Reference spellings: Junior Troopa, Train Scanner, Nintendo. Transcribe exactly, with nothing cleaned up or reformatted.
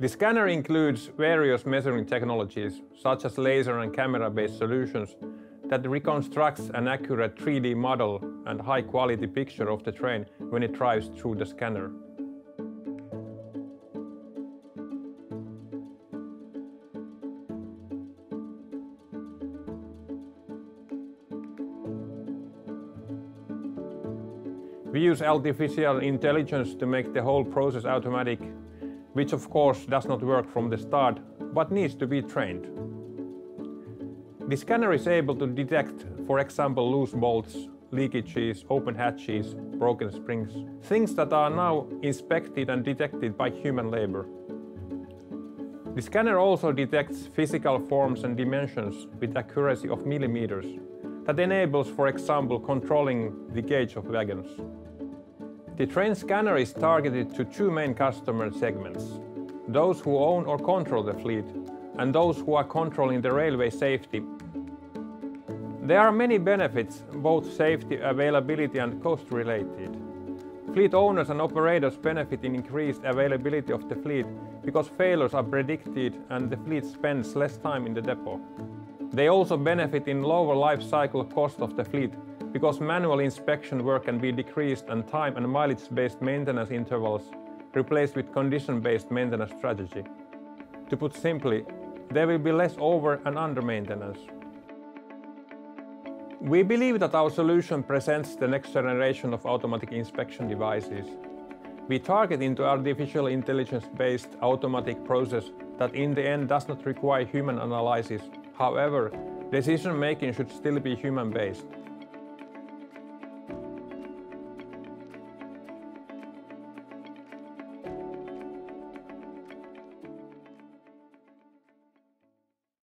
The scanner includes various measuring technologies, such as laser and camera-based solutions that reconstructs an accurate three D model and high-quality picture of the train when it drives through the scanner. We use artificial intelligence to make the whole process automatic, which of course does not work from the start, but needs to be trained. The scanner is able to detect, for example, loose bolts, leakages, open hatches, broken springs, things that are now inspected and detected by human labor. The scanner also detects physical forms and dimensions with accuracy of millimeters. That enables, for example, controlling the gauge of wagons. The train scanner is targeted to two main customer segments, those who own or control the fleet and those who are controlling the railway safety. There are many benefits, both safety, availability and cost related. Fleet owners and operators benefit in increased availability of the fleet because failures are predicted and the fleet spends less time in the depot. They also benefit in lower life cycle cost of the fleet because manual inspection work can be decreased and time and mileage-based maintenance intervals replaced with condition-based maintenance strategy. To put simply, there will be less over and under maintenance. We believe that our solution presents the next generation of automatic inspection devices. We target into artificial intelligence-based automatic process that in the end does not require human analysis. However, decision-making should still be human-based.